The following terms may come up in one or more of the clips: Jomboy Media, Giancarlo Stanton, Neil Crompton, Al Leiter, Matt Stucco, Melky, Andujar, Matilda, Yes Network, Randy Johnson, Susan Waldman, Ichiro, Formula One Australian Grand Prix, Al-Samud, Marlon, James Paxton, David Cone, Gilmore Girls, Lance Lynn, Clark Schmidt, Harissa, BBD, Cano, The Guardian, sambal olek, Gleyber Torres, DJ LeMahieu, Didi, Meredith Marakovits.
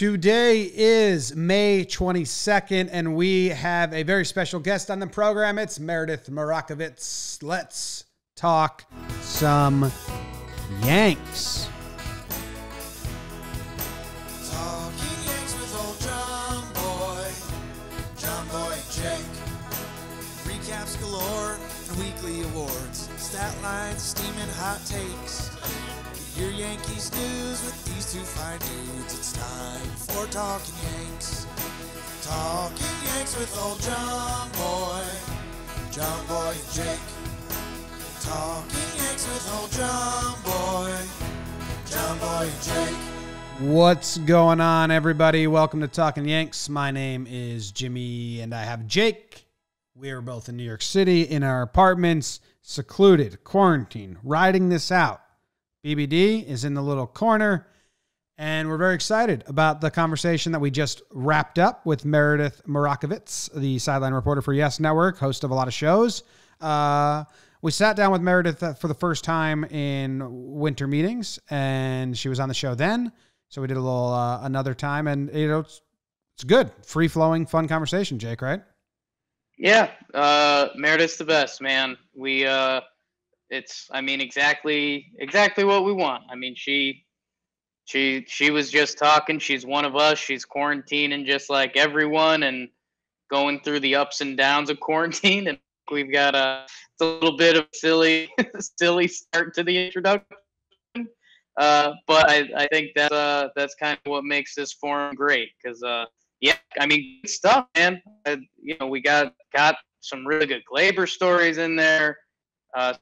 Today is May 22nd, and we have a very special guest on the program. It's Meredith Marakovits. Let's talk some Yanks. Talking Yanks with old Jomboy Jake. Recaps galore and weekly awards. Stat lines, steaming hot takes. Your Yankees news with these two fine dudes. It's time for Talking Yanks. Talking Yanks with old Jomboy and Jake. Talking Yanks with old Jomboy and Jake. What's going on, everybody? Welcome to Talking Yanks. My name is Jimmy, and I have Jake. We are both in New York City in our apartments, secluded, quarantined, riding this out. BBD is in the little corner, and we're very excited about the conversation that we just wrapped up with Meredith Marakovits, the sideline reporter for Yes Network, host of a lot of shows. We sat down with Meredith for the first time in winter meetings, and she was on the show then, so we did a little another time, and you know, it's good, free-flowing, fun conversation, Jake, right? Yeah, Meredith's the best, man. We... It's, I mean, exactly what we want. I mean, she was just talking. She's one of us. She's quarantining just like everyone and going through the ups and downs of quarantine. And we've got a little bit of silly start to the introduction. But I think that's kind of what makes this forum great. Cause yeah, I mean, good stuff, man. You know, we got some really good Gleyber stories in there.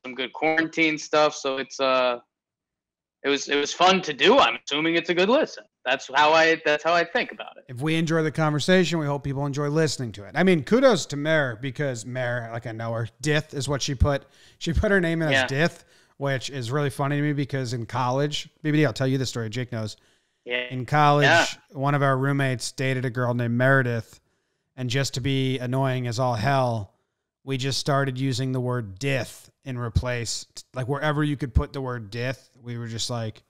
Some good quarantine stuff, so it's it was fun to do. I'm assuming it's a good listen. That's how I think about it. If we enjoy the conversation, we hope people enjoy listening to it. I mean, kudos to Mer, because Mer, like I know her, Dith is what she put. She put her name in as Dith, which is really funny to me because in college, BBD, I'll tell you this story. Jake knows. Yeah. In college, one of our roommates dated a girl named Meredith, and just to be annoying as all hell, we just started using the word Dith in replace, like wherever you could put the word Dith, we were just like,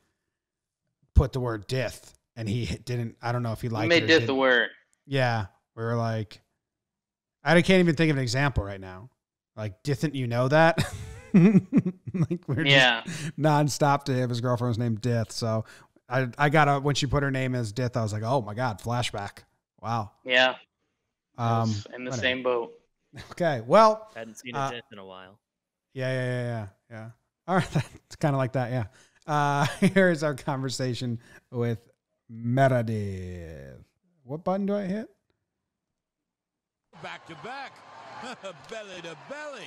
put the word Dith. And he didn't, I don't know if he liked it. Made Dith the word. Yeah. We were like, I can't even think of an example right now. Like, didn't you know that? Like we're just nonstop to him. His girlfriend's named Dith. So I got a, when she put her name as Dith, I was like, oh my God, flashback. Wow. Yeah. In the same boat. Okay, well, I hadn't seen a Dith in a while. Yeah. All right, it's kind of like that, yeah. Here is our conversation with Meredith. What button do I hit? Back to back, belly to belly.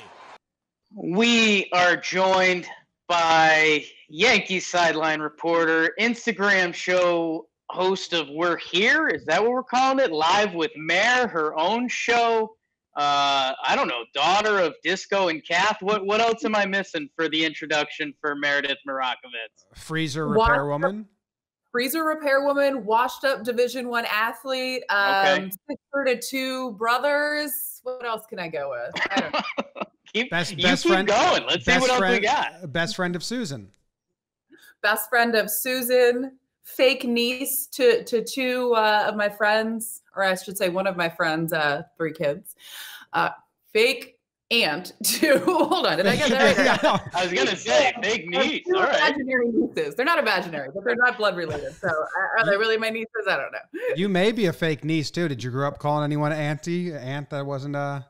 We are joined by Yankee sideline reporter, Instagram show host of We're Here. Is that what we're calling it? Live with Mare, her own show. I don't know, daughter of Disco and Kath. What else am I missing for the introduction for Meredith Marakovits? Freezer repair woman. Freezer repair woman, washed up Division I athlete, sister to two brothers. What else can I go with? I don't know. Keep going. Let's see what else we got. Best friend of Susan. Best friend of Susan. Fake niece to two of my friends, or I should say one of my friends, three kids. Fake aunt to, hold on, did I get that right? Yeah, I was going to say, fake niece, all right. Imaginary nieces. They're not imaginary, but they're not blood related. So are they really my nieces? I don't know. You may be a fake niece too. Did you grow up calling anyone auntie? Aunt that wasn't a...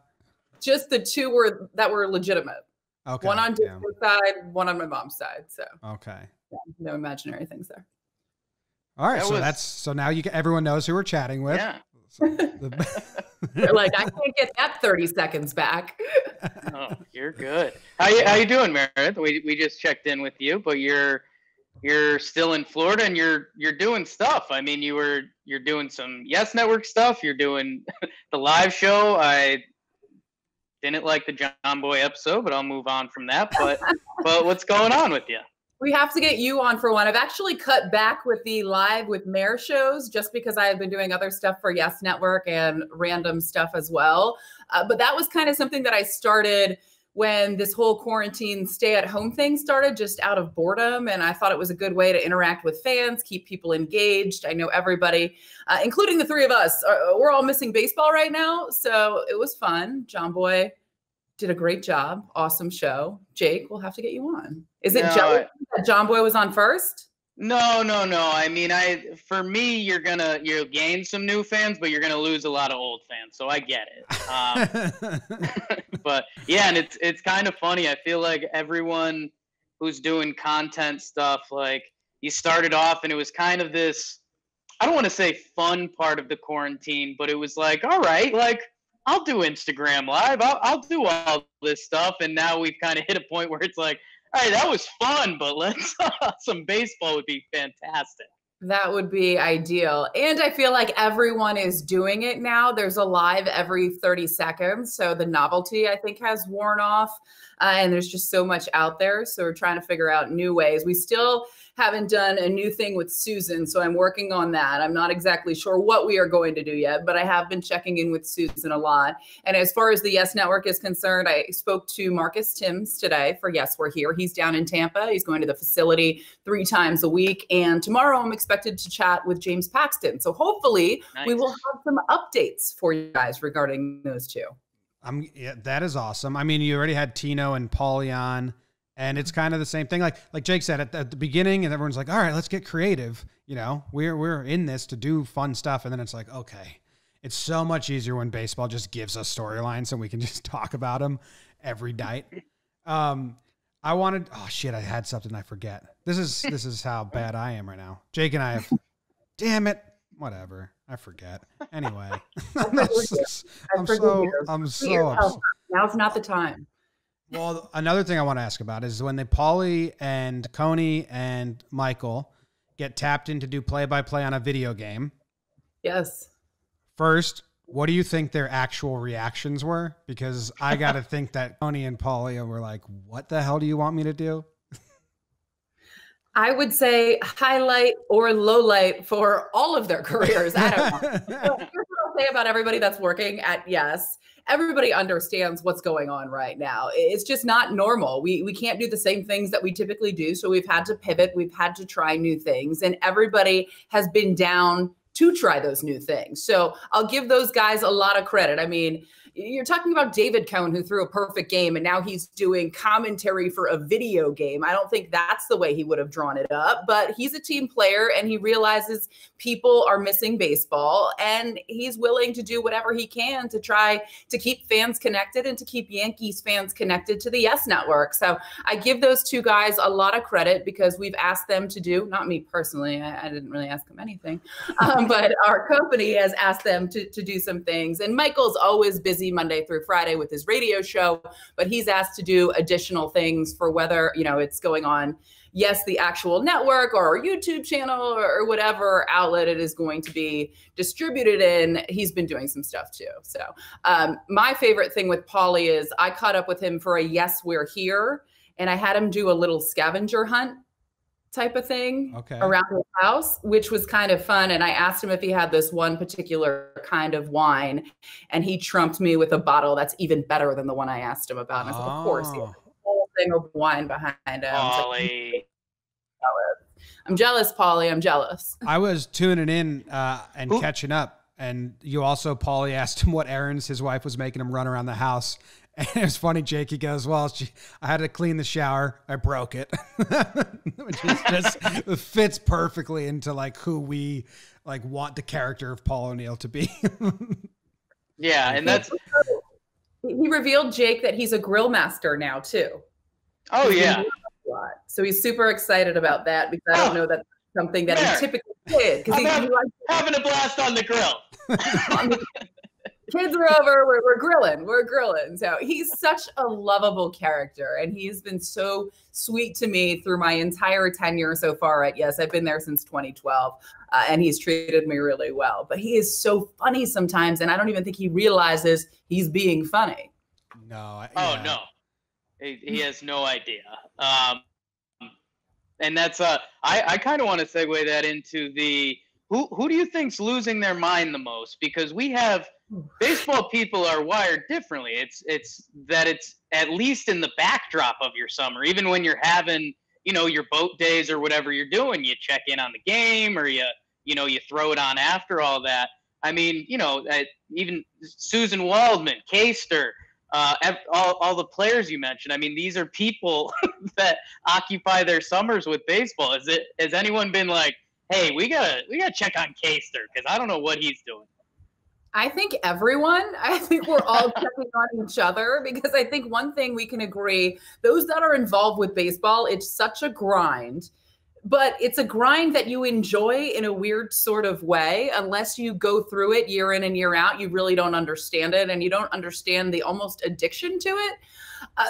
Just the two that were legitimate. Okay. One on Disco's side, one on my mom's side. So okay. Yeah, no imaginary things there. All right, so now everyone knows who we're chatting with. Yeah. So they're like, I can't get that 30 seconds back. Oh, you're good. How you doing, Meredith? We just checked in with you, but you're still in Florida and you're doing stuff. I mean, you're doing some Yes Network stuff. You're doing the live show. I didn't like the Jomboy episode, but I'll move on from that. But what's going on with you? We have to get you on for one. I've actually cut back with the Live with Mare shows just because I have been doing other stuff for Yes Network and random stuff as well. But that was kind of something that I started when this whole quarantine stay-at-home thing started, just out of boredom. And I thought it was a good way to interact with fans, keep people engaged. I know everybody, including the three of us, we're all missing baseball right now. So it was fun. Jomboy did a great job. Awesome show. Jake, we'll have to get you on. Is it jealous that Jomboy was on first? No. I mean, for me, you'll gain some new fans, but you're gonna lose a lot of old fans. So I get it. But yeah, and it's kind of funny. I feel like everyone who's doing content stuff, like, you started off and it was kind of this, I don't want to say fun part of the quarantine, but it was like, all right, like, I'll do Instagram Live. I'll do all this stuff. And now we've kind of hit a point where it's like, all right, that was fun, but let's some baseball would be fantastic. That would be ideal. And I feel like everyone is doing it now. There's a live every 30 seconds. So the novelty, I think, has worn off. And there's just so much out there. So we're trying to figure out new ways. We still haven't done a new thing with Susan. So I'm working on that. I'm not exactly sure what we are going to do yet, but I have been checking in with Susan a lot. And as far as the Yes Network is concerned, I spoke to Marcus Thames today for Yes, We're Here. He's down in Tampa. He's going to the facility 3 times a week. And tomorrow I'm expected to chat with James Paxton. So hopefully we will have some updates for you guys regarding those two. Yeah, that is awesome. I mean, you already had Tino and Paulie on, and it's kind of the same thing. Like Jake said at the beginning, and everyone's like, all right, let's get creative. You know, we're in this to do fun stuff. And then it's like, okay, it's so much easier when baseball just gives us storylines and we can just talk about them every night. I wanted, oh shit, I had something I forget. This is how bad I am right now. Jake and I have, damn it, whatever, I forget. Anyway, I'm so now's not the time. Well, another thing I want to ask about is when Paulie and Coney and Michael get tapped in to do play-by-play on a video game. Yes. First, what do you think their actual reactions were? Because I got to think that Coney and Paulie were like, what the hell do you want me to do? I would say highlight or low light for all of their careers. I don't know. So here's what I'll say about everybody that's working at Yes. Everybody understands what's going on right now. It's just not normal. We can't do the same things that we typically do. So we've had to pivot. We've had to try new things. And everybody has been down to try those new things. So I'll give those guys a lot of credit. I mean, you're talking about David Cone, who threw a perfect game, and now he's doing commentary for a video game. I don't think that's the way he would have drawn it up, but he's a team player, and he realizes people are missing baseball, and he's willing to do whatever he can to try to keep fans connected and to keep Yankees fans connected to the Yes Network. So I give those two guys a lot of credit because we've asked them to do, not me personally, I didn't really ask them anything, but our company has asked them to do some things. And Michael's always busy Monday through Friday with his radio show, but he's asked to do additional things for whether, you know, it's going on, yes, the actual network or our YouTube channel or whatever outlet it is going to be distributed in. He's been doing some stuff too. So my favorite thing with Paulie is I caught up with him for a Yes, We're Here, and I had him do a little scavenger hunt type of thing around the house, which was kind of fun. And I asked him if he had this one particular kind of wine, and he trumped me with a bottle that's even better than the one I asked him about. And I said, of course, he has a whole thing of wine behind him. Paulie. I'm jealous, Paulie. I'm jealous. I was tuning in and catching up. And you also, Paulie asked him what errands his wife was making him run around the house. And it was funny, Jake, he goes, well, I had to clean the shower. I broke it. Which is just fits perfectly into like who we like want the character of Paul O'Neill to be. Yeah. And that's, he revealed, Jake, that he's a grill master now too. Oh yeah. So he's super excited about that because I don't know that's something that he typically did. Because having a blast on the grill. Kids are over, we're grilling. So he's such a lovable character, and he's been so sweet to me through my entire tenure so far at Yes. I've been there since 2012, and he's treated me really well. But he is so funny sometimes, and I don't even think he realizes he's being funny. No. No. He has no idea. And that's, I kind of want to segue that into the Who do you think's losing their mind the most? Because we have baseball people are wired differently. It's at least in the backdrop of your summer, even when you're having, you know, your boat days or whatever you're doing, you check in on the game or you throw it on after all that. I mean, you know, even Susan Waldman, Kayster, all the players you mentioned. I mean, these are people that occupy their summers with baseball. Has anyone been like, hey, we gotta check on Kayster because I don't know what he's doing? I think everyone. I think we're all checking on each other, because I think one thing we can agree, those that are involved with baseball, it's such a grind. But it's a grind that you enjoy in a weird sort of way. Unless you go through it year in and year out, you really don't understand it, and you don't understand the almost addiction to it.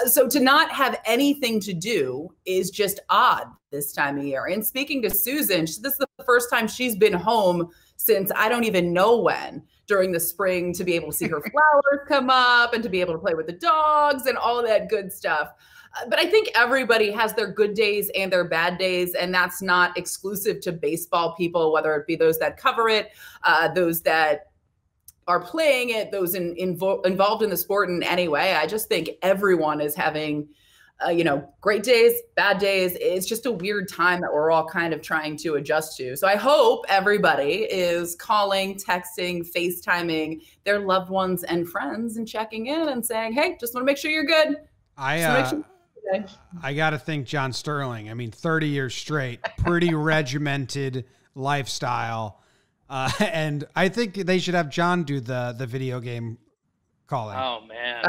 So to not have anything to do is just odd this time of year. And speaking to Susan, this is the first time she's been home since I don't even know when, during the spring, to be able to see her flowers come up and to be able to play with the dogs and all that good stuff. But I think everybody has their good days and their bad days, and that's not exclusive to baseball people, whether it be those that cover it, those that are playing it, those involved in the sport in any way. I just think everyone is having, great days, bad days. It's just a weird time that we're all kind of trying to adjust to. So I hope everybody is calling, texting, FaceTiming their loved ones and friends and checking in and saying, hey, just want to make sure you're good. I got to thank John Sterling. I mean, 30 years straight, pretty regimented lifestyle. And I think they should have John do the video game calling. Oh, man.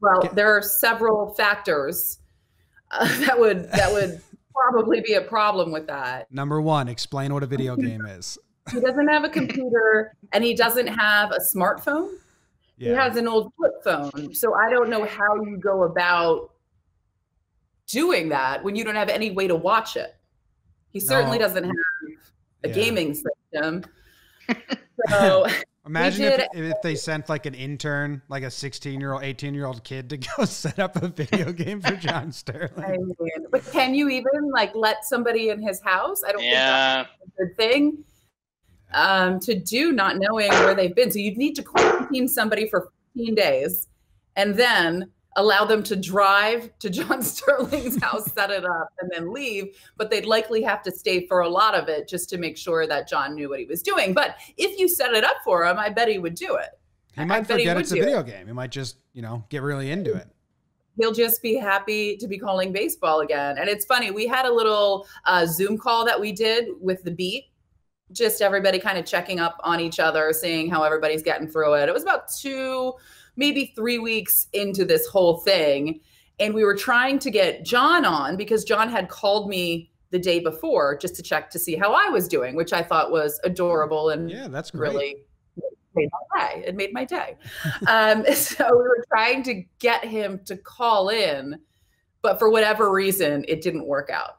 Well, there are several factors that would probably be a problem with that. Number one, explain what a video game is. He doesn't have a computer and he doesn't have a smartphone. Yeah. He has an old flip phone. So I don't know how you go about doing that when you don't have any way to watch it. He certainly doesn't have a gaming system. So imagine if they sent like an intern, like a 16-year-old, 18-year-old kid to go set up a video game for John Sterling. I mean, but can you even like let somebody in his house? I don't think that's a good thing to do, not knowing where they've been. So you'd need to quarantine somebody for 15 days and then allow them to drive to John Sterling's house, set it up, and then leave. But they'd likely have to stay for a lot of it just to make sure that John knew what he was doing. But if you set it up for him, I bet he would do it. He might forget it's a video game. He might just, get really into it. He'll just be happy to be calling baseball again. And it's funny, we had a little Zoom call that we did with the beat, just everybody kind of checking up on each other, seeing how everybody's getting through it. It was about 2, maybe 3 weeks into this whole thing. And we were trying to get John on because John had called me the day before just to check to see how I was doing, which I thought was adorable. And yeah, that's great. Really made my day. It made my day. So we were trying to get him to call in, but for whatever reason, it didn't work out.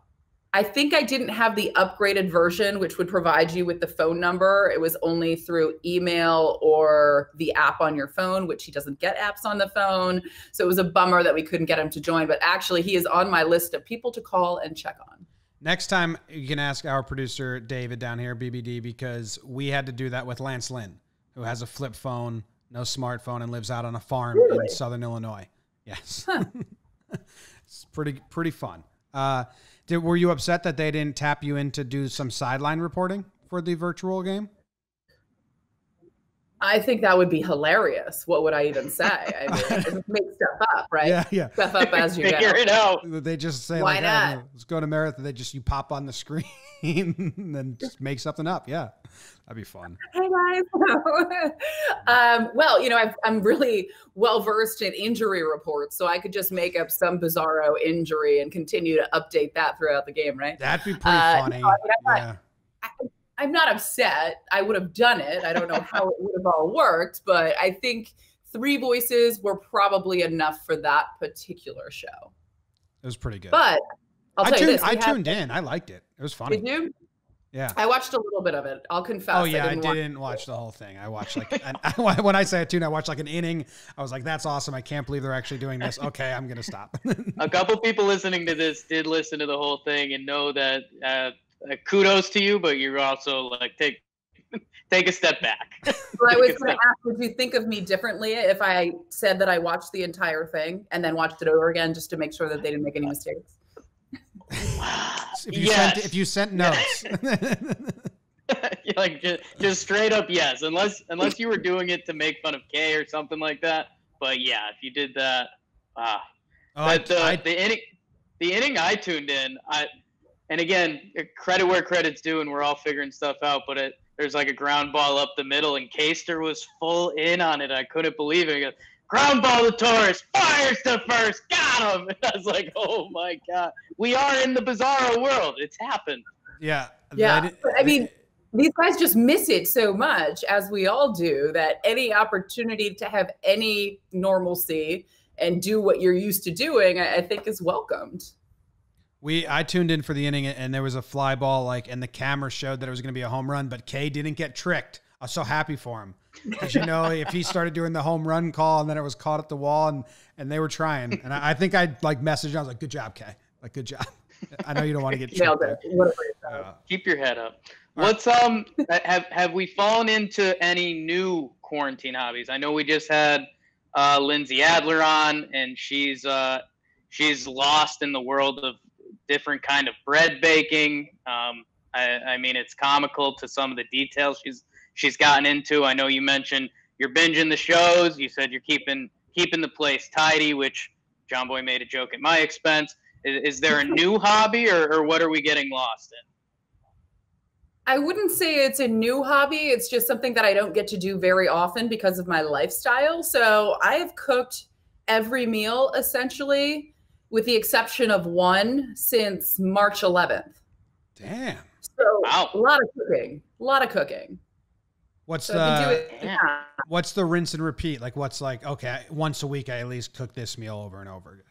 I think I didn't have the upgraded version, which would provide you with the phone number. It was only through email or the app on your phone, which he doesn't get apps on the phone. So it was a bummer that we couldn't get him to join. But actually, he is on my list of people to call and check on. Next time, you can ask our producer, David, down here, BBD, because we had to do that with Lance Lynn, who has a flip phone, no smartphone, and lives out on a farm in Southern Illinois. Yes. Huh. It's pretty fun. Were you upset that they didn't tap you in to do some sideline reporting for the virtual game? I think that would be hilarious. What would I even say? I mean, make stuff up, right? Yeah. Stuff up as you figure it out. They just say, "Why not? Oh, let's go to Meredith." They just, you pop on the screen and then just make something up. Yeah, that'd be fun. Hey guys. Well, I'm really well versed in injury reports, so I could just make up some bizarro injury and continue to update that throughout the game, right? That'd be pretty funny. I'm not upset. I would have done it. I don't know how it would have all worked, but I think 3 voices were probably enough for that particular show. It was pretty good. But I'll tell you this. I tuned in. I liked it. It was funny. Did you? Yeah. I watched a little bit of it. I'll confess. Oh, yeah. I didn't watch the whole thing. I watched like, when I say I tuned, I watched like an inning. I was like, that's awesome. I can't believe they're actually doing this. Okay, I'm going to stop. A couple people listening to this did listen to the whole thing and know that, kudos to you, but you're also like, take take a step back. Well, I was going to ask, would you think of me differently if I said that I watched the entire thing and then watched it over again just to make sure that they didn't make any mistakes? If you sent notes. Like just straight up yes, unless you were doing it to make fun of Kay or something like that. But yeah, if you did that, the inning I tuned in, and again, credit where credit's due, and we're all figuring stuff out. But there's like a ground ball up the middle, and Kaster was full in on it. I couldn't believe it. He goes, ground ball to Torres, fires to first, got him. And I was like, oh my god, we are in the bizarro world. It's happened. Yeah, yeah. I mean, these guys just miss it so much, as we all do, that any opportunity to have any normalcy and do what you're used to doing, I think, is welcomed. I tuned in for the inning, and there was a fly ball, and the camera showed that it was going to be a home run, but Kay didn't get tricked. I was so happy for him. Because, you know, if he started doing the home run call and then it was caught at the wall, and they were trying. And I think I messaged him. I was like, good job, Kay. Like, good job. I know you don't want to get tricked. Keep your head up. What's have we fallen into any new quarantine hobbies? I know we just had Lindsay Adler on, and she's lost in the world of different kind of bread baking. I mean, it's comical to some of the details she's gotten into. I know you mentioned you're binging the shows. You said you're keeping the place tidy, which Jomboy made a joke at my expense. Is there a new hobby, or what are we getting lost in? I wouldn't say it's a new hobby. It's just something that I don't get to do very often because of my lifestyle. So I have cooked every meal, essentially, with the exception of one, since March 11th. Damn. So wow. A lot of cooking, a lot of cooking. What's the rinse and repeat? Like, what's like, okay, once a week, I at least cook this meal over and over again.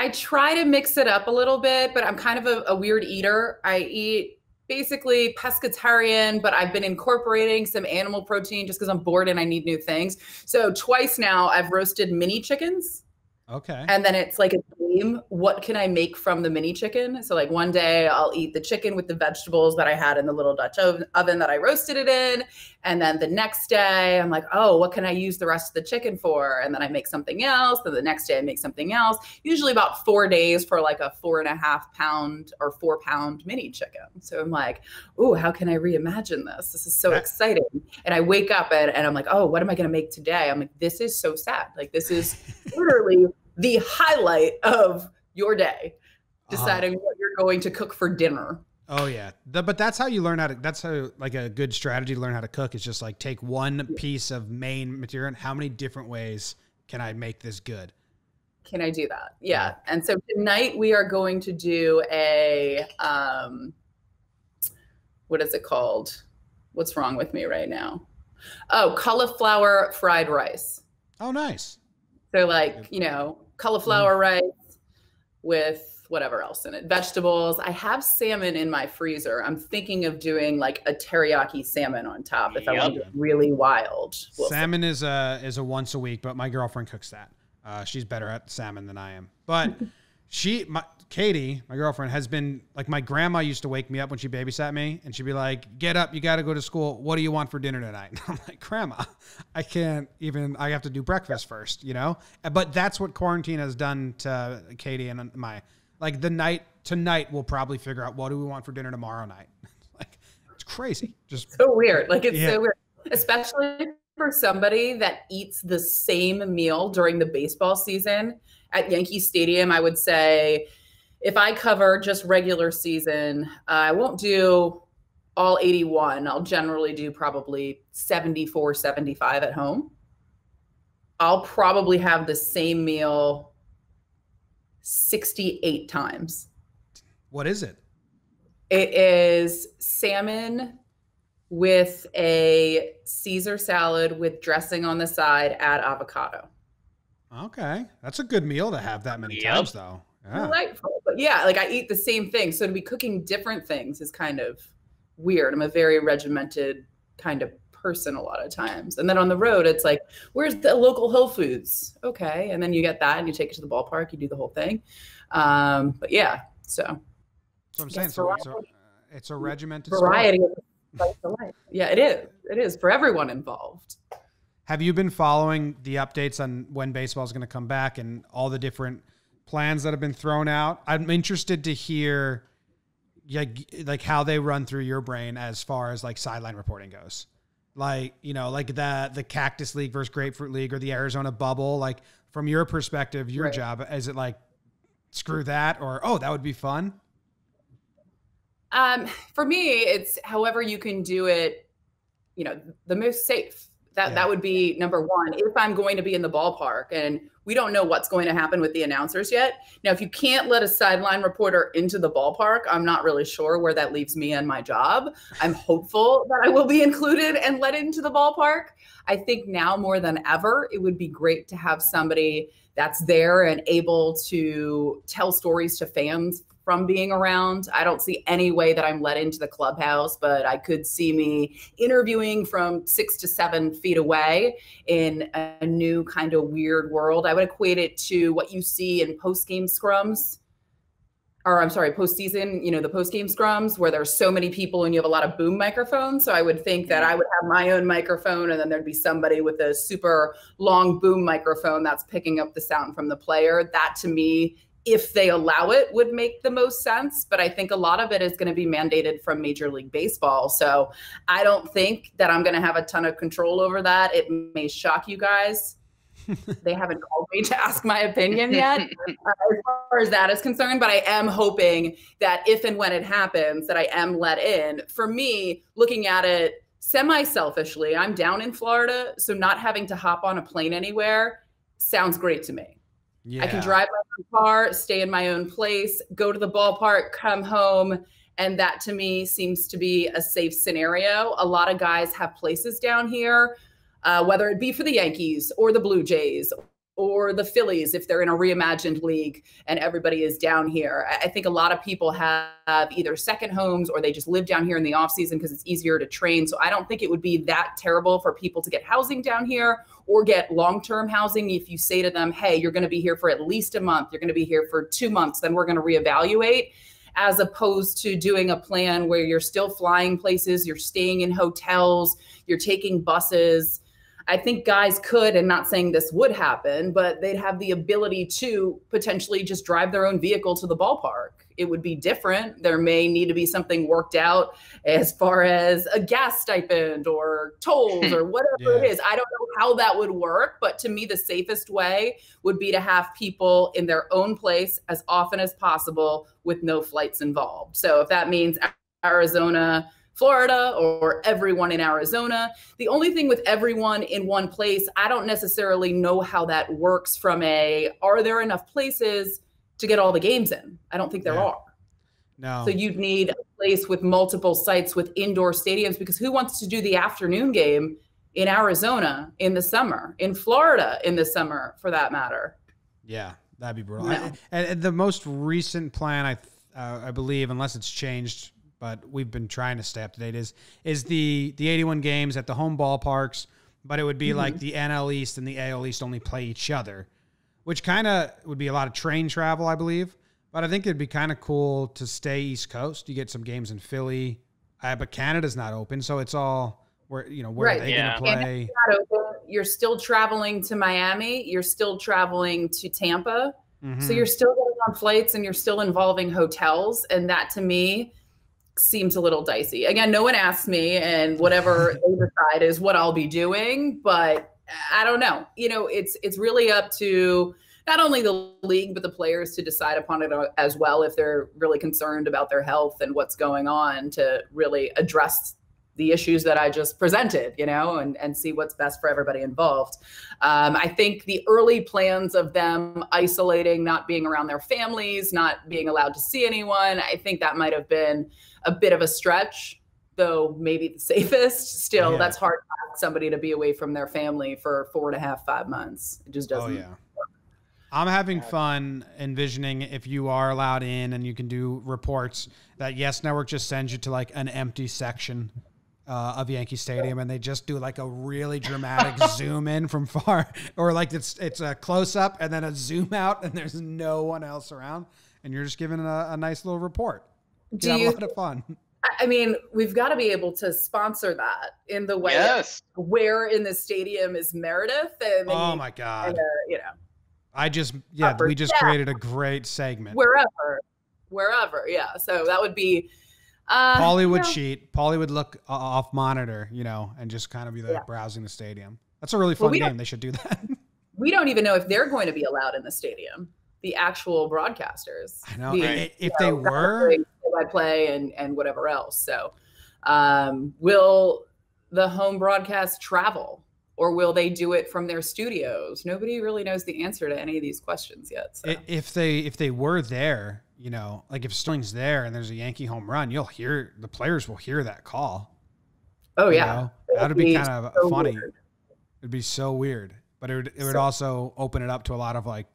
I try to mix it up a little bit, but I'm kind of a weird eater. I eat basically pescatarian, but I've been incorporating some animal protein just because I'm bored and I need new things. So twice now I've roasted mini chickens. Okay. And then it's like a game. What can I make from the mini chicken? So like one day I'll eat the chicken with the vegetables that I had in the little Dutch oven that I roasted it in. And then the next day I'm like, oh, what can I use the rest of the chicken for? And then I make something else. Then the next day I make something else. Usually about 4 days for like a 4.5 pound or 4 pound mini chicken. So I'm like, ooh, how can I reimagine this? This is so exciting. And I wake up and I'm like, oh, what am I going to make today? I'm like, this is so sad. Like, this is literally the highlight of your day, deciding what you're going to cook for dinner. Oh yeah. But that's how you learn how to, that's how like a good strategy to learn how to cook is just like take one piece of main material and how many different ways can I make this good? Can I do that? Yeah. And so tonight we are going to do a, what is it called? What's wrong with me right now? Oh, cauliflower fried rice. Oh, nice. So like, you know, cauliflower rice with whatever else in it, vegetables. I have salmon in my freezer. I'm thinking of doing like a teriyaki salmon on top if I want to get really wild. We'll salmon see. Is a once a week, but my girlfriend cooks that. She's better at salmon than I am. But Katie, my girlfriend, has been like, my grandma used to wake me up when she babysat me and she'd be like, get up, you got to go to school. What do you want for dinner tonight? And I'm like, grandma, I can't even, I have to do breakfast first, you know? But that's what quarantine has done to Katie and my, like the night tonight, we'll probably figure out what do we want for dinner tomorrow night? Like, it's crazy. Just so weird. Like it's so weird, especially for somebody that eats the same meal during the baseball season. At Yankee Stadium, I would say if I cover just regular season, I won't do all 81. I'll generally do probably 74, 75 at home. I'll probably have the same meal 68 times. What is it? It is salmon with a Caesar salad with dressing on the side, add avocado. Okay. That's a good meal to have that many times though. Yeah. Delightful. But yeah, like I eat the same thing. So to be cooking different things is kind of weird. I'm a very regimented kind of person a lot of times. And then on the road, it's like, where's the local Whole Foods? Okay. And then you get that and you take it to the ballpark, you do the whole thing. But yeah, so. That's what I'm saying. So, It's a regimented variety of life. Yeah, it is. It is for everyone involved. Have you been following the updates on when baseball is going to come back and all the different plans that have been thrown out? I'm interested to hear like how they run through your brain as far as like sideline reporting goes. Like, you know, like the Cactus League versus Grapefruit League or the Arizona bubble. Like from your perspective, your job, is it like screw that or, oh, that would be fun? For me, it's however you can do it, you know, the most safe. That would be number one, if I'm going to be in the ballpark. And we don't know what's going to happen with the announcers yet. Now, if you can't let a sideline reporter into the ballpark, I'm not really sure where that leaves me and my job. I'm hopeful that I will be included and let into the ballpark. I think now more than ever, it would be great to have somebody that's there and able to tell stories to fans from being around. I don't see any way that I'm let into the clubhouse, but I could see me interviewing from 6 to 7 feet away in a new kind of weird world. I would equate it to what you see in post-game scrums, or I'm sorry, postseason, you know, the post-game scrums where there's so many people and you have a lot of boom microphones. So I would think that I would have my own microphone and then there'd be somebody with a super long boom microphone that's picking up the sound from the player. That to me, if they allow it, would make the most sense. But I think a lot of it is going to be mandated from Major League Baseball. So I don't think that I'm going to have a ton of control over that. It may shock you guys. They haven't called me to ask my opinion yet as far as that is concerned. But I am hoping that if and when it happens, that I am let in. For me, looking at it semi-selfishly, I'm down in Florida, so not having to hop on a plane anywhere sounds great to me. Yeah. I can drive my own car, stay in my own place, go to the ballpark, come home. And that to me seems to be a safe scenario. A lot of guys have places down here, whether it be for the Yankees or the Blue Jays or the Phillies, if they're in a reimagined league and everybody is down here. I think a lot of people have either second homes or they just live down here in the off season because it's easier to train. So I don't think it would be that terrible for people to get housing down here or get long-term housing if you say to them, hey, you're going to be here for at least a month, you're going to be here for 2 months, then we're going to reevaluate, as opposed to doing a plan where you're still flying places, you're staying in hotels, you're taking buses. I think guys could, and not saying this would happen, but they'd have the ability to potentially just drive their own vehicle to the ballpark. It would be different. There may need to be something worked out as far as a gas stipend or tolls or whatever it is. I don't know how that would work, but to me, the safest way would be to have people in their own place as often as possible with no flights involved. So if that means Arizona, Florida, or everyone in Arizona. The only thing with everyone in one place, I don't necessarily know how that works from a, are there enough places to get all the games in? I don't think there are. No. So you'd need a place with multiple sites with indoor stadiums, because who wants to do the afternoon game in Arizona in the summer, in Florida in the summer for that matter? Yeah, that'd be brutal. No. And the most recent plan, I believe, unless it's changed, but we've been trying to stay up to date, is the 81 games at the home ballparks, but it would be like the NL East and the AL East only play each other, which kind of would be a lot of train travel, I believe. But I think it'd be kind of cool to stay East Coast. You get some games in Philly, but Canada's not open, so it's all where are they going to play? You're still traveling to Miami. You're still traveling to Tampa. So you're still getting on flights and you're still involving hotels. And that to me seems a little dicey. Again, no one asks me, and whatever they decide is what I'll be doing. But I don't know. You know, it's really up to not only the league, but the players to decide upon it as well, if they're really concerned about their health and what's going on, to really address the issues that I just presented, you know, and see what's best for everybody involved. I think the early plans of them isolating, not being around their families, not being allowed to see anyone, I think that might have been a bit of a stretch, though maybe the safest. Still, that's hard to ask somebody to be away from their family for 4.5, 5 months. It just doesn't work. I'm having fun envisioning if you are allowed in and you can do reports that Yes Network just sends you to like an empty section of Yankee Stadium, and they just do like a really dramatic zoom in from far, or like it's a close up and then a zoom out, and there's no one else around, and you're just giving a nice little report. Do you have a lot of fun? I mean, we've got to be able to sponsor that in the way where in the stadium is Meredith. And oh, my God. And, you know, I just, we just created a great segment. Wherever. Yeah. So that would be. Paulie would cheat. Paulie would look off monitor, you know, and just kind of be like browsing the stadium. That's a really fun game. They should do that. We don't even know if they're going to be allowed in the stadium. The actual broadcasters. I know. If they were. By play and whatever else. So will the home broadcast travel, or will they do it from their studios? Nobody really knows the answer to any of these questions yet. So. If they were there, you know, like if Sterling's there and there's a Yankee home run, you'll hear, the players will hear that call. Oh yeah. That would be kind of so funny. Weird. It'd be so weird, but it would also open it up to a lot of, like,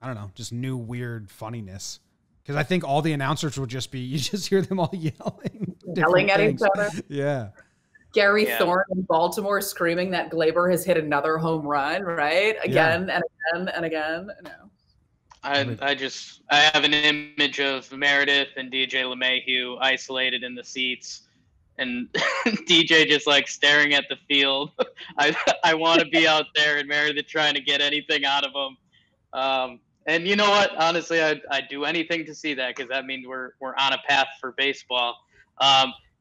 I don't know, just new weird funniness. Because I think all the announcers will just be, you just hear them all yelling at each other. Yeah. Gary Thorne in Baltimore screaming that Gleyber has hit another home run, right? Again and again and again. No. I have an image of Meredith and DJ LeMahieu isolated in the seats, and DJ just like staring at the field. I want to be out there, and Meredith trying to get anything out of him. And you know what? Honestly, I'd do anything to see that, because that means we're on a path for baseball.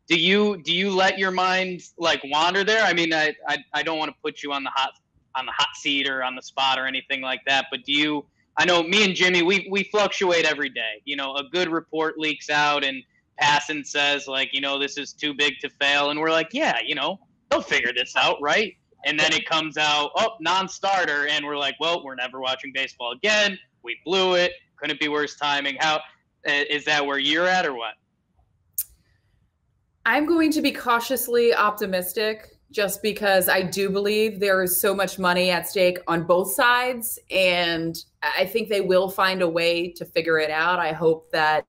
Do you let your mind like wander there? I mean, I don't want to put you on the hot seat or on the spot or anything like that. But do you? I know me and Jimmy, we fluctuate every day. You know, a good report leaks out and Passon says, like, you know, this is too big to fail, and we're like, yeah, you know, they'll figure this out, right? And then it comes out, oh, non-starter, and we're like, well, we're never watching baseball again. We blew it. Couldn't be worse timing. How is that where you're at, or what? I'm going to be cautiously optimistic, just because I do believe there is so much money at stake on both sides, and I think they will find a way to figure it out. I hope that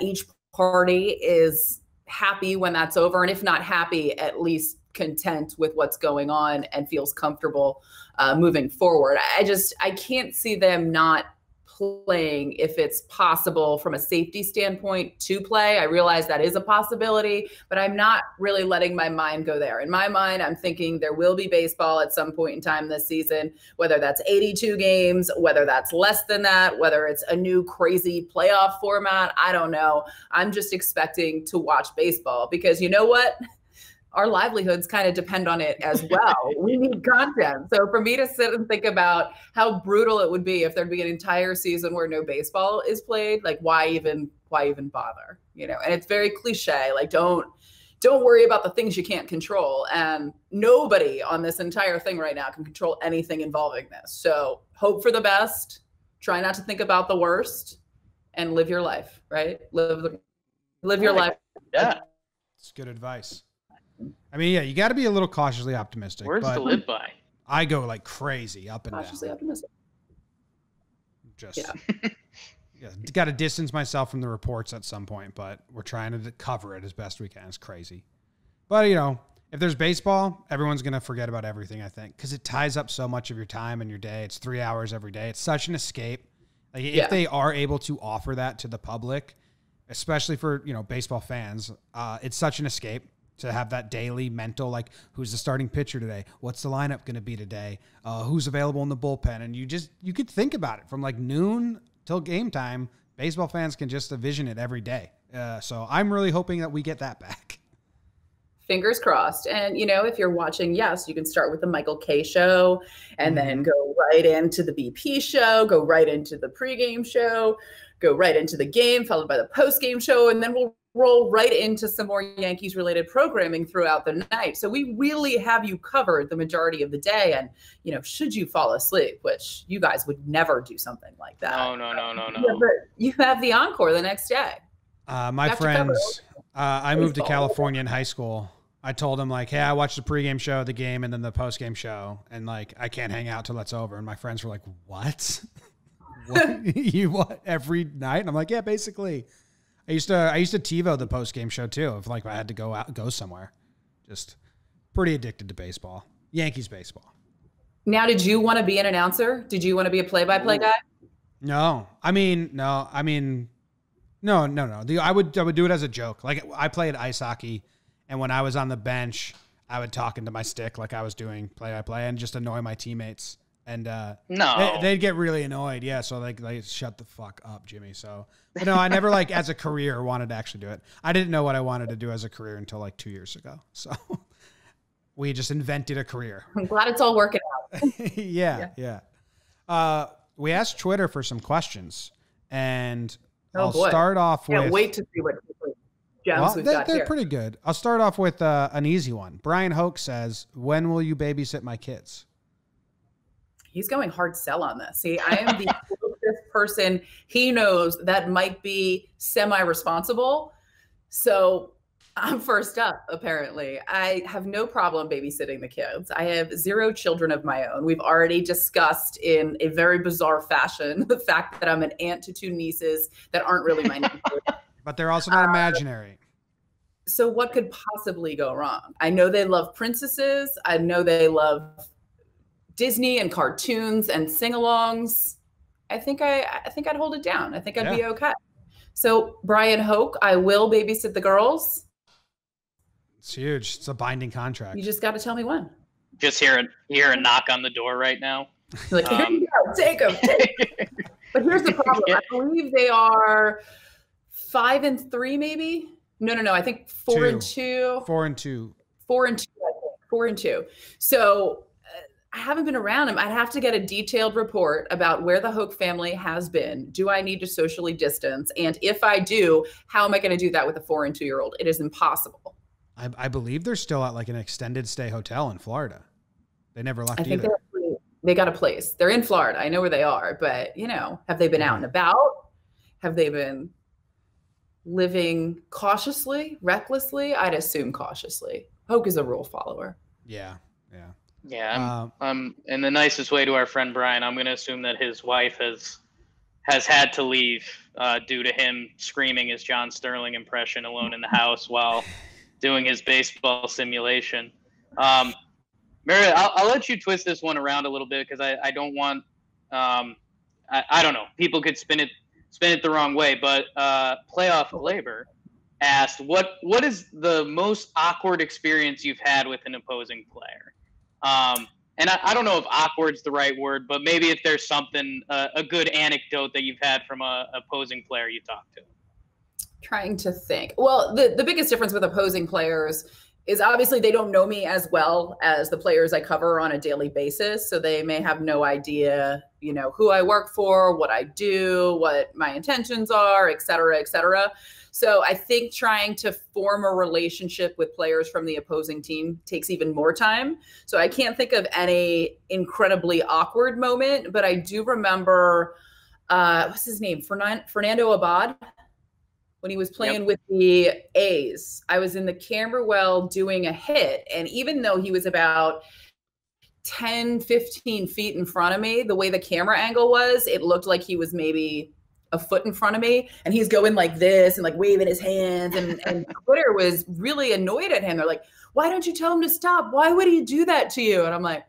each party is happy when that's over, and if not happy, at least content with what's going on and feels comfortable moving forward. I can't see them not playing if it's possible from a safety standpoint to play. I realize that is a possibility, but I'm not really letting my mind go there. In my mind, I'm thinking there will be baseball at some point in time this season, whether that's 82 games, whether that's less than that, whether it's a new crazy playoff format, I don't know. I'm just expecting to watch baseball, because you know what? Our livelihoods kind of depend on it as well. We need content. So for me to sit and think about how brutal it would be if there'd be an entire season where no baseball is played, like why even bother? You know, and it's very cliche, like don't worry about the things you can't control. And nobody on this entire thing right now can control anything involving this. So hope for the best, try not to think about the worst, and live your life, right? Live your life. Yeah. That's good advice. I mean, yeah, you got to be a little cautiously optimistic. Words to live by. I go like crazy up and down. Cautiously optimistic. Just got to distance myself from the reports at some point, but we're trying to cover it as best we can. It's crazy. But, you know, if there's baseball, everyone's going to forget about everything, I think, because it ties up so much of your time and your day. It's 3 hours every day. It's such an escape. Like, if they are able to offer that to the public, especially for, you know, baseball fans, it's such an escape. To have that daily mental, like, who's the starting pitcher today? What's the lineup going to be today? Who's available in the bullpen? And you could think about it from like noon till game time. Baseball fans can just envision it every day. So I'm really hoping that we get that back. Fingers crossed. And, you know, if you're watching, you can start with the Michael Kay show and then go right into the BP show, go right into the pregame show, go right into the game, followed by the postgame show. And then we'll roll right into some more Yankees related programming throughout the night. So we really have you covered the majority of the day. And, you know, should you fall asleep, which you guys would never do something like that. No. You have the encore the next day. My friends, I moved to California in high school. I told them, like, hey, I watched the pregame show, the game, and then the postgame show. And, like, I can't hang out till that's over. And my friends were like, what? what every night? And I'm like, yeah, basically. I used to TiVo the post game show too. If, like, I had to go somewhere, just pretty addicted to baseball, Yankees baseball. Now, did you want to be an announcer? Did you want to be a play-by-play guy? No, I mean, No. I would do it as a joke. Like, I played ice hockey, and when I was on the bench, I would talk into my stick like I was doing play-by-play and just annoy my teammates. And they'd get really annoyed. Yeah, so like shut the fuck up, Jimmy. So, but no, I never like as a career wanted to actually do it. I didn't know what I wanted to do as a career until like 2 years ago. So we just invented a career. I'm glad it's all working out. Yeah. We asked Twitter for some questions, and start off with. Can't wait to see what gems we've got here. They're pretty good. I'll start off with an easy one. Brian Hoke says, "When will you babysit my kids?" He's going hard sell on this. See, I am the closest person he knows that might be semi-responsible. So I'm first up, apparently. I have no problem babysitting the kids. I have zero children of my own. We've already discussed in a very bizarre fashion the fact that I'm an aunt to two nieces that aren't really my nieces. But they're also not imaginary. So what could possibly go wrong? I know they love princesses. I know they love Disney and cartoons and sing-alongs. I think I'd hold it down. I think I'd be okay. So Brian Hoke, I will babysit the girls. It's huge. It's a binding contract. You just got to tell me when. Just hear a knock on the door right now. You're like, here you go, take them. But here's the problem. I believe they are 5 and 3, maybe. No. I think 4 and 2. 4 and 2. 4 and 2. I think 4 and 2. So. I haven't been around him. I'd have to get a detailed report about where the Hoke family has been. Do I need to socially distance? And if I do, how am I going to do that with a 4 and 2-year-old? It is impossible. I believe they're still at like an extended stay hotel in Florida. They never left either. I think they got a place. They're in Florida. I know where they are, but you know, have they been out and about? Have they been living cautiously, recklessly? I'd assume cautiously. Hoke is a rule follower. Yeah. Yeah, and the nicest way to our friend Brian, I'm going to assume that his wife has had to leave due to him screaming his John Sterling impression alone in the house while doing his baseball simulation. Meredith, I'll let you twist this one around a little bit because I don't want I don't know, people could spin it the wrong way, but Playoff Gleyber asked, what is the most awkward experience you've had with an opposing player? And I don't know if awkward's the right word, but maybe if there's something, a good anecdote that you've had from a opposing player you talked to. Trying to think. Well, the biggest difference with opposing players is obviously they don't know me as well as the players I cover on a daily basis. So they may have no idea, you know, who I work for, what I do, what my intentions are, et cetera, et cetera. So I think trying to form a relationship with players from the opposing team takes even more time. So I can't think of any incredibly awkward moment, but I do remember, what's his name? Fernando Abad, when he was playing with the A's. I was in the Camberwell doing a hit. And even though he was about 10, 15 feet in front of me, the way the camera angle was, it looked like he was maybe a foot in front of me, and he's going like this and like waving his hands, and Twitter was really annoyed at him. They're like, why don't you tell him to stop? Why would he do that to you? And I'm like,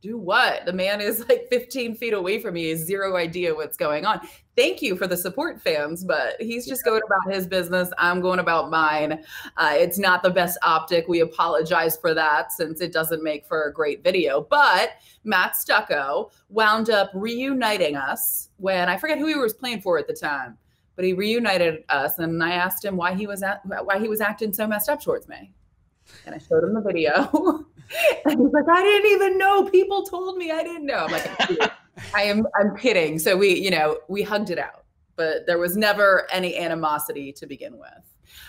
do what? The man is like 15 feet away from me. He has zero idea what's going on. Thank you for the support, fans, but he's just going about his business. I'm going about mine. It's not the best optic. We apologize for that since it doesn't make for a great video. But Matt Stucco wound up reuniting us when I forget who he was playing for at the time, but he reunited us, and I asked him why he was acting so messed up towards me. And I showed him the video, and he's like, I didn't even know. People told me I didn't know. I'm like, I'm kidding. So we hugged it out, but there was never any animosity to begin with.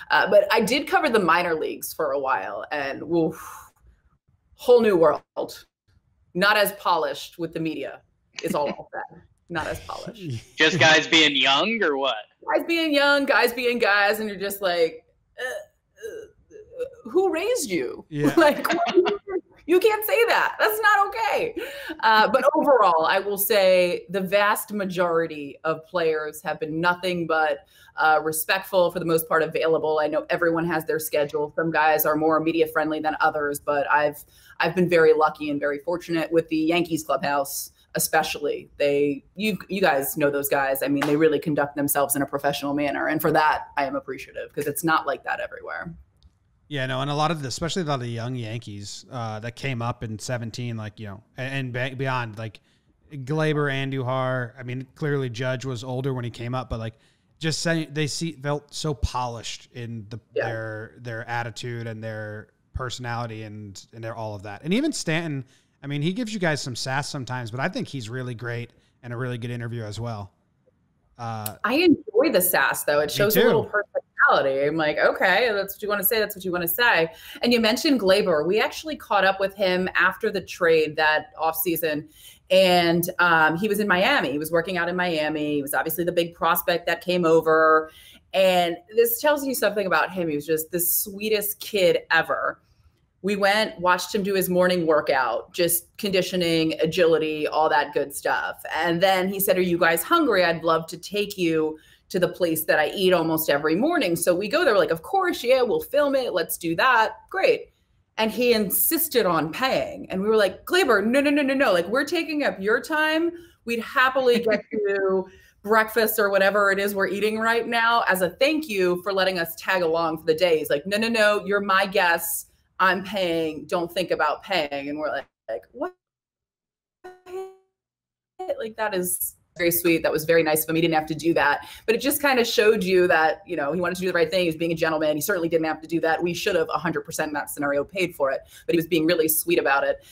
But I did cover the minor leagues for a while, and whole new world. Not as polished with the media is all of that. Not as polished. Just guys being young or what? Guys being young, guys being guys, and you're just like, who raised you? Yeah. Like, you can't say that. That's not okay. But overall, I will say the vast majority of players have been nothing but respectful, for the most part, available. I know everyone has their schedule. Some guys are more media friendly than others, but I've been very lucky and very fortunate with the Yankees clubhouse especially. You guys know those guys. I mean, they really conduct themselves in a professional manner. And for that, I am appreciative, because it's not like that everywhere. Yeah, no, and a lot of the, especially a lot of the young Yankees that came up in 17, like, you know, and beyond, like Gleyber, Andujar. I mean, clearly Judge was older when he came up, but like just saying they felt so polished in their attitude and their personality and their all of that. And even Stanton, I mean, he gives you guys some sass sometimes, but I think he's really great and a really good interview as well. I enjoy the sass, though. It shows a little personality. I'm like, okay, that's what you want to say. That's what you want to say. And you mentioned Gleyber. We actually caught up with him after the trade that offseason, and he was in Miami. He was working out in Miami. He was obviously the big prospect that came over. And this tells you something about him. He was just the sweetest kid ever. We went, watched him do his morning workout, just conditioning, agility, all that good stuff. And then he said, "Are you guys hungry? I'd love to take you to the place that I eat almost every morning." So we go there. We're like, "Of course, yeah, we'll film it. Let's do that. Great." And he insisted on paying. And we were like, "Gleyber, no, no, no, no, no. Like, we're taking up your time. We'd happily get you breakfast or whatever it is we're eating right now as a thank you for letting us tag along for the day." He's like, "No, no, no, you're my guest. I'm paying, don't think about paying." And we're like, what? Like, that is very sweet. That was very nice of him. He didn't have to do that. But it just kind of showed you that, you know, he wanted to do the right thing. He was being a gentleman. He certainly didn't have to do that. We should have 100% in that scenario paid for it, but he was being really sweet about it.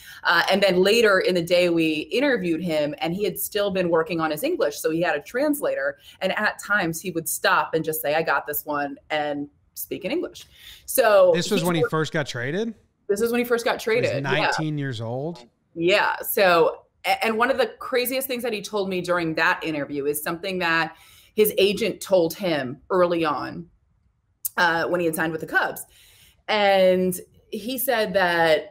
And then later in the day, we interviewed him, and he had still been working on his English. So he had a translator. And at times he would stop and just say, "I got this one," and speak in English. So this was when he first got traded. This is when he first got traded. He was 19 years old. Yeah. So, and one of the craziest things that he told me during that interview is something that his agent told him early on when he had signed with the Cubs. And he said that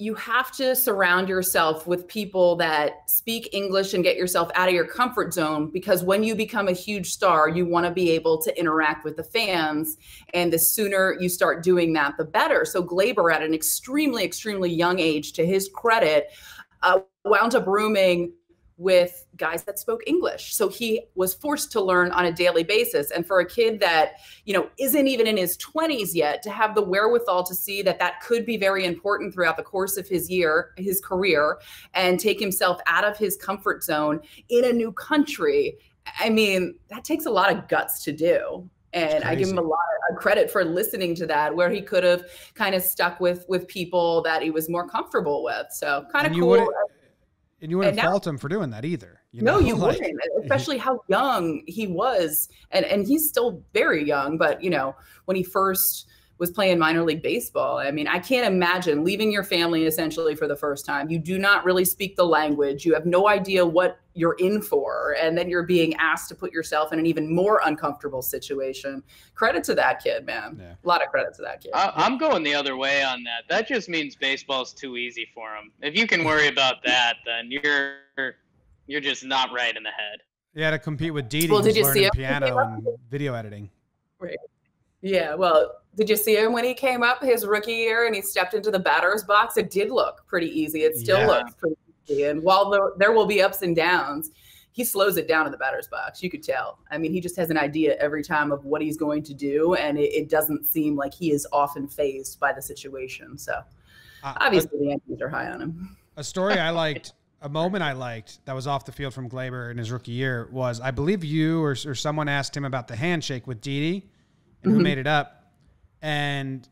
you have to surround yourself with people that speak English and get yourself out of your comfort zone, because when you become a huge star, you want to be able to interact with the fans. And the sooner you start doing that, the better. So Gleyber, at an extremely, extremely young age, to his credit, wound up rooming with guys that spoke English. So he was forced to learn on a daily basis. And for a kid that, you know, isn't even in his 20s yet, to have the wherewithal to see that that could be very important throughout the course of his career, and take himself out of his comfort zone in a new country. I mean, that takes a lot of guts to do. And I give him a lot of credit for listening to that, where he could have kind of stuck with people that he was more comfortable with. So kind of cool. And you wouldn't fault him for doing that either. You know? No, you wouldn't, especially how young he was. And he's still very young, but, you know, when he first was playing minor league baseball, I mean, I can't imagine leaving your family essentially for the first time. You do not really speak the language. You have no idea what you're in for. And then you're being asked to put yourself in an even more uncomfortable situation. Credit to that kid, man. Yeah. A lot of credit to that kid. I'm going the other way on that. That just means baseball's too easy for him. If you can worry about that, then you're just not right in the head. Yeah, to compete with Didi, well, did you see piano and video editing. Right. Yeah, well, did you see him when he came up his rookie year and he stepped into the batter's box? It did look pretty easy. It still looks pretty easy. And while there will be ups and downs, he slows it down in the batter's box. You could tell. I mean, he just has an idea every time of what he's going to do, and it doesn't seem like he is often phased by the situation. So obviously the Yankees are high on him. A story I liked, a moment I liked that was off the field from Gleyber in his rookie year was, I believe you or someone asked him about the handshake with Didi. And who made it up, and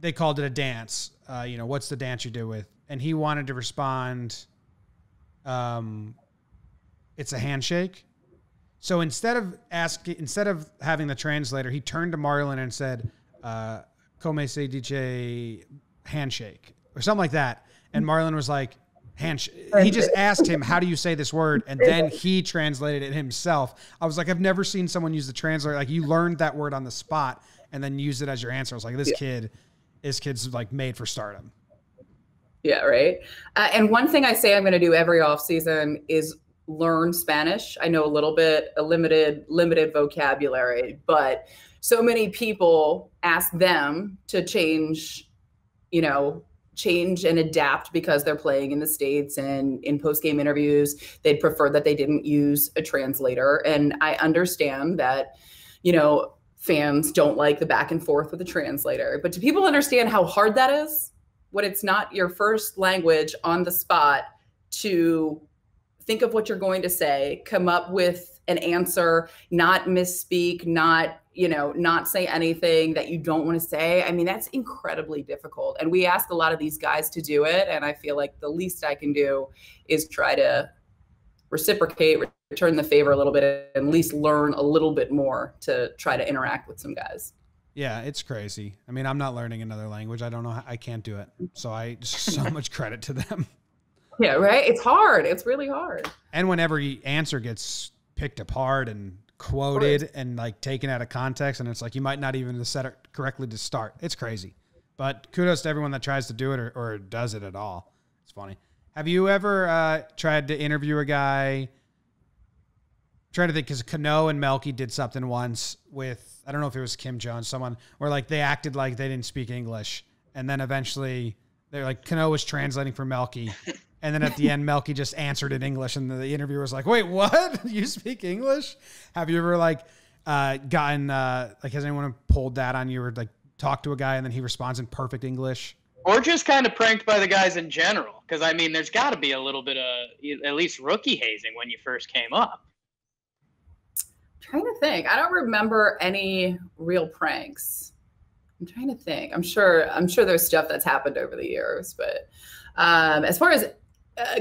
they called it a dance. You know, what's the dance you do with? And he wanted to respond, it's a handshake. So instead of having the translator, he turned to Marlon and said, "Come se dice handshake," or something like that. And Marlon was like, "Handshake." He just asked him, "How do you say this word?" And then he translated it himself. I was like, I've never seen someone use the translator. Like, you learned that word on the spot and then use it as your answer. I was like, this kid's like made for stardom. Yeah. Right. And one thing I say I'm going to do every off season is learn Spanish. I know a little bit, a limited vocabulary, but so many people ask them to change, you know, change and adapt because they're playing in the States, and in post-game interviews, they'd prefer that they didn't use a translator. And I understand that, you know, fans don't like the back and forth with the translator, but do people understand how hard that is when it's not your first language on the spot to think of what you're going to say, come up with an answer, not misspeak, not, you know, not say anything that you don't want to say. I mean, that's incredibly difficult. And we ask a lot of these guys to do it. And I feel like the least I can do is try to reciprocate, return the favor a little bit, and at least learn a little bit more to try to interact with some guys. Yeah, it's crazy. I mean, I'm not learning another language. I don't know how, I can't do it. So I so much credit to them. Yeah, right? It's hard. It's really hard. And when every answer gets picked apart and quoted and like taken out of context, and it's like you might not even have said it correctly to start. It's crazy. But kudos to everyone that tries to do it or does it at all. It's funny. Have you ever tried to interview a guy? I'm trying to think, because Cano and Melky did something once with, I don't know if it was Kim Jones, someone, where like they acted like they didn't speak English, and then eventually they're like, Cano was translating for Melky. And then at the end, Melky just answered in English, and the interviewer was like, wait, what? You speak English? Have you ever, like, gotten, like, has anyone pulled that on you, or, like, talked to a guy, and then he responds in perfect English? Or just kind of pranked by the guys in general, because, I mean, there's got to be a little bit of at least rookie hazing when you first came up. I'm trying to think. I don't remember any real pranks. I'm trying to think. I'm sure there's stuff that's happened over the years, but as far as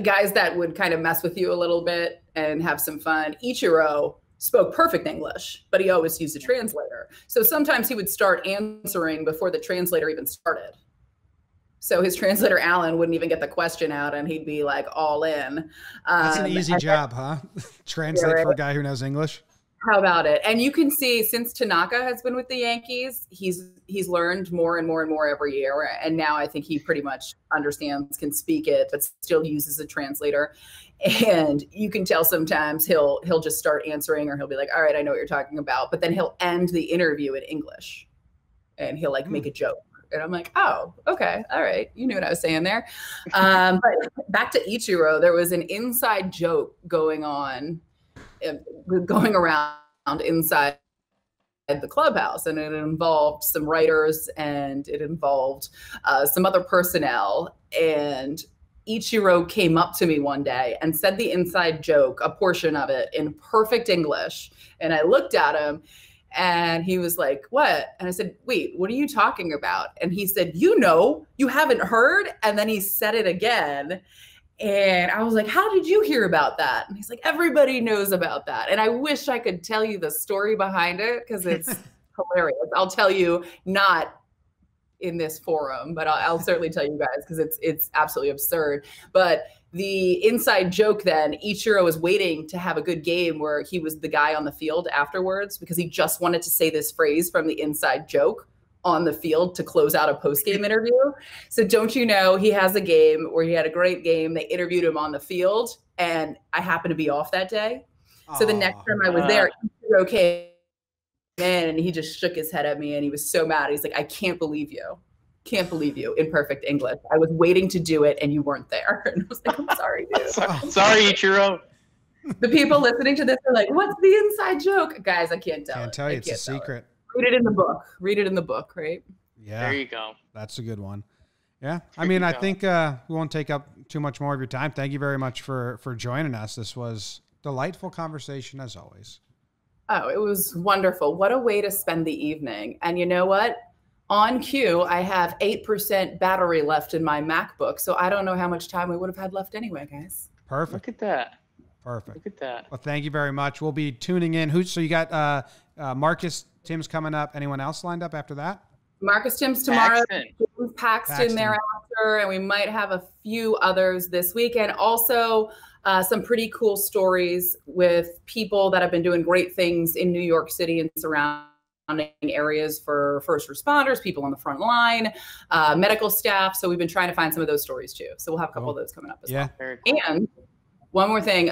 guys that would kind of mess with you a little bit and have some fun. Ichiro spoke perfect English, but he always used a translator. So sometimes he would start answering before the translator even started. So his translator, Alan, wouldn't even get the question out, and he'd be like all in. That's an easy job, huh? Translate for a guy who knows English. How about it? And you can see, since Tanaka has been with the Yankees, he's learned more and more and more every year. And now I think he pretty much understands, can speak it, but still uses a translator. And you can tell sometimes he'll just start answering, or he'll be like, all right, I know what you're talking about. But then he'll end the interview in English, and he'll like make a joke. And I'm like, oh, okay, all right. You knew what I was saying there. But back to Ichiro, there was an inside joke going around inside the clubhouse, and it involved some writers, and it involved some other personnel. And Ichiro came up to me one day and said the inside joke, a portion of it, in perfect English. And I looked at him, and he was like, what? And I said, wait, what are you talking about? And he said, you know, you haven't heard. And then he said it again. And I was like, how did you hear about that? And he's like, everybody knows about that. And I wish I could tell you the story behind it, because it's hilarious. I'll tell you, not in this forum, but I'll certainly tell you guys, because it's absolutely absurd. But the inside joke then, Ichiro was waiting to have a good game where he was the guy on the field afterwards, because he just wanted to say this phrase from the inside joke on the field to close out a post-game interview. So don't you know, he has a game where he had a great game. They interviewed him on the field, and I happened to be off that day. So the next time I was there, Ichiro came in, and he just shook his head at me, and he was so mad. He's like, I can't believe you. Can't believe you, in perfect English. I was waiting to do it, and you weren't there. And I was like, I'm sorry, dude. Sorry, Ichiro. The people listening to this are like, what's the inside joke? Guys, I can't tell. Can't tell you. It's a secret. Read it in the book. Read it in the book, right? Yeah. There you go. That's a good one. Yeah. I mean, I think we won't take up too much more of your time. Thank you very much for joining us. This was a delightful conversation, as always. Oh, it was wonderful. What a way to spend the evening. And you know what? On cue, I have 8% battery left in my MacBook, so I don't know how much time we would have had left anyway, guys. Perfect. Look at that. Perfect. Look at that. Well, thank you very much. We'll be tuning in. Who? So you got Marcus Thames coming up. Anyone else lined up after that? Marcus Thames tomorrow, James Paxton thereafter, and we might have a few others this week. And also some pretty cool stories with people that have been doing great things in New York City and surrounding areas for first responders, people on the front line, medical staff. So we've been trying to find some of those stories too. So we'll have a couple of those coming up as well. Very cool. And one more thing,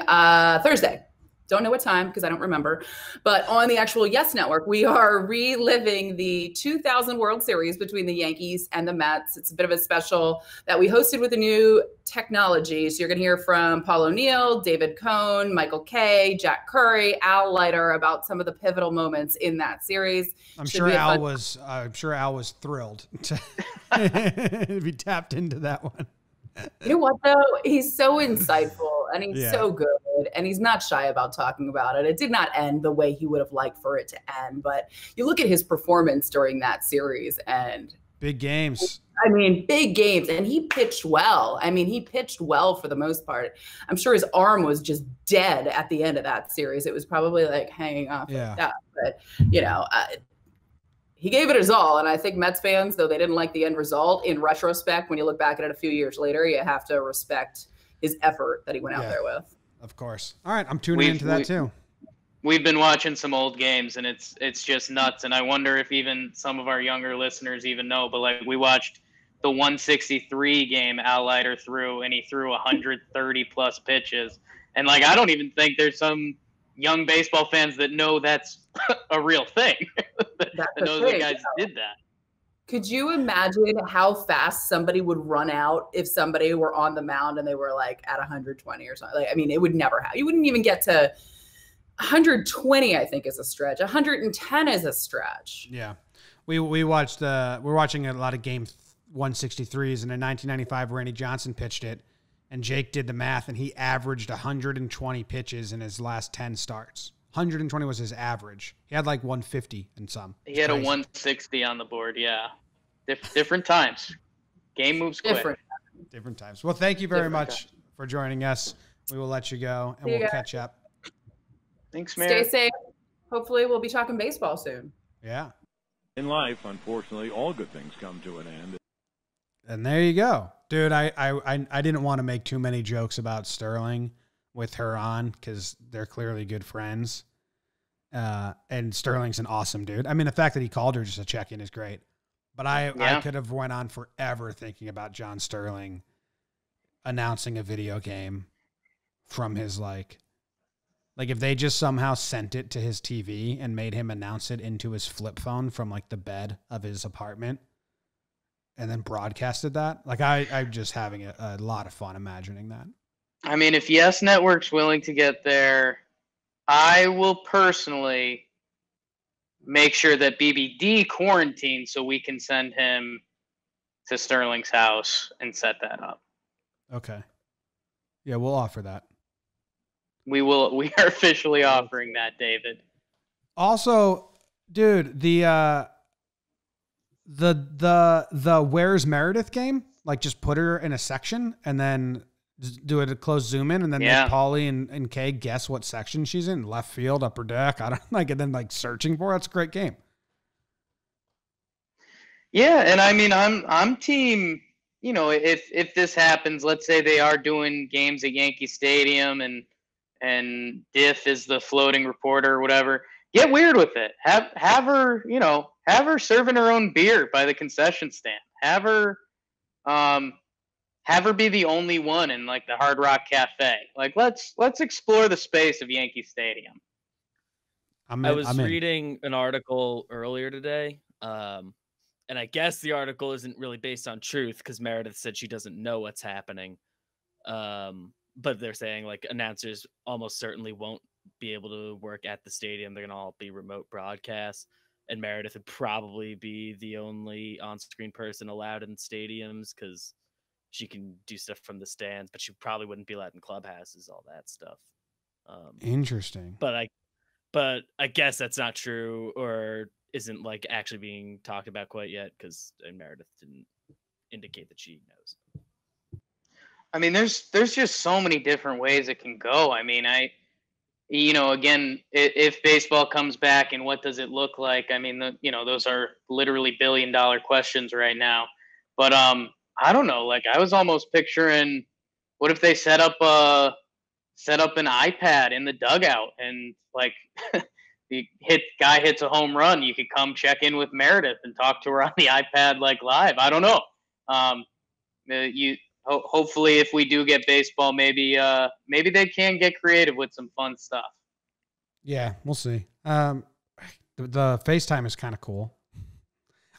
Thursday. Don't know what time because I don't remember. But on the actual Yes Network, we are reliving the 2000 World Series between the Yankees and the Mets. It's a bit of a special that we hosted with the new technology. So you're going to hear from Paul O'Neill, David Cone, Michael Kay, Jack Curry, Al Leiter about some of the pivotal moments in that series. I'm sure Al was thrilled to be tapped into that one. You know what, though? He's so insightful and he's so good and he's not shy about talking about it. It did not end the way he would have liked for it to end. But you look at his performance during that series and big games. I mean, big games. And he pitched well. I mean, he pitched well for the most part. I'm sure his arm was just dead at the end of that series. It was probably like hanging off like that. But, you know, he gave it his all, and I think Mets fans, though they didn't like the end result, in retrospect, when you look back at it a few years later, you have to respect his effort that he went out there with. Of course. All right, I'm tuning into that too. We've been watching some old games, and it's just nuts, and I wonder if even some of our younger listeners even know, but like we watched the 163 game Al Leiter threw, and he threw 130-plus pitches, and like I don't even think there's some – young baseball fans that know that's a real thing. that those guys did that. Could you imagine how fast somebody would run out if somebody were on the mound and they were like at 120 or something? Like, I mean, it would never happen. You wouldn't even get to 120. I think is a stretch. 110 is a stretch. Yeah, we watched we're watching a lot of game 163s, and in 1995, Randy Johnson pitched it. And Jake did the math, and he averaged 120 pitches in his last 10 starts. 120 was his average. He had like 150 and some. He had a 160 on the board, yeah. Different times. Game moves quick. Different times. Well, thank you very much for joining us. We will let you go, and we'll catch up. Thanks, Mary. Stay safe. Hopefully we'll be talking baseball soon. Yeah. In life, unfortunately, all good things come to an end. And there you go. Dude, I didn't want to make too many jokes about Sterling with her on because they're clearly good friends. And Sterling's an awesome dude. I mean, the fact that he called her just a check-in is great. But I could have went on forever thinking about John Sterling announcing a video game from his, like if they just somehow sent it to his TV and made him announce it into his flip phone from, like, the bed of his apartment. And then broadcasted that. Like I'm just having a lot of fun imagining that. I mean, if Yes Network's willing to get there, I will personally make sure that BBD quarantines so we can send him to Sterling's house and set that up. Okay. Yeah, we'll offer that. We are officially offering that, David. Also, dude, the Where's Meredith game, like just put her in a section and then do a close zoom in and then make Pauly and Kay guess what section she's in, left field, upper deck, I don't like, and then like searching for her. That's a great game. Yeah, and I mean I'm team, you know, if this happens, let's say they are doing games at Yankee Stadium and Diff is the floating reporter or whatever. Get weird with it. Have her, you know, have her serving her own beer by the concession stand. Have her be the only one in like the Hard Rock Cafe. Like let's explore the space of Yankee Stadium. I was reading an article earlier today, and I guess the article isn't really based on truth because Meredith said she doesn't know what's happening. But they're saying like announcers almost certainly won't be able to work at the stadium. They're gonna all be remote broadcasts, and Meredith would probably be the only on-screen person allowed in stadiums because she can do stuff from the stands, but she probably wouldn't be allowed in clubhouses, all that stuff. Interesting. But I guess that's not true or isn't like actually being talked about quite yet because Meredith didn't indicate that she knows. I mean, there's just so many different ways it can go. I mean, you know, again, if baseball comes back and what does it look like? I mean, you know, those are literally billion-dollar questions right now. But I don't know. Like, I was almost picturing, what if they set up an iPad in the dugout and like the guy hits a home run, you could come check in with Meredith and talk to her on the iPad like live. I don't know. Hopefully, if we do get baseball, maybe they can get creative with some fun stuff. Yeah, we'll see. The FaceTime is kind of cool.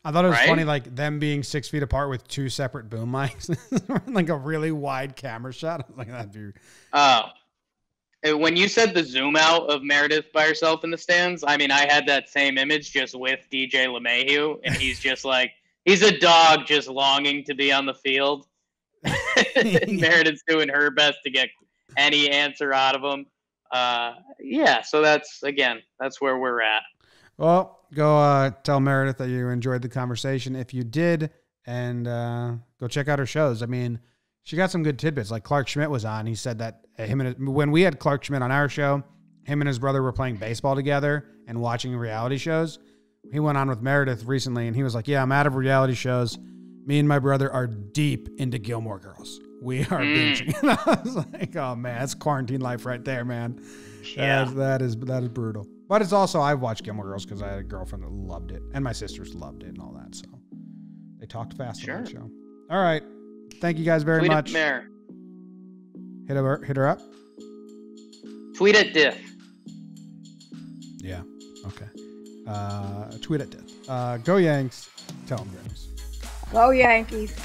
I thought it was funny, like them being 6 feet apart with two separate boom mics, like a really wide camera shot. Like that dude. When you said the zoom out of Meredith by herself in the stands, I mean, I had that same image just with DJ LeMahieu, and he's just like, he's a dog just longing to be on the field. Meredith's doing her best to get any answer out of him. Yeah, so that's, again, that's where we're at. Well, go tell Meredith that you enjoyed the conversation, if you did, and go check out her shows. I mean, she got some good tidbits. Like Clark Schmidt was on. He said that him and his, when we had Clark Schmidt on our show, him and his brother were playing baseball together and watching reality shows. He went on with Meredith recently, and he was like, yeah, I'm out of reality shows. Me and my brother are deep into Gilmore Girls. We are binging. And I was like, oh, man, that's quarantine life right there, man. Yeah. That is brutal. But it's also, I've watched Gilmore Girls because I had a girlfriend that loved it, and my sisters loved it and all that. So they talked fast on that show. All right. Thank you guys very much. Hit her up. Tweet at Diff. Yeah. Okay. Tweet at Diff. Go Yanks. Tell them Yanks. Go Yankees.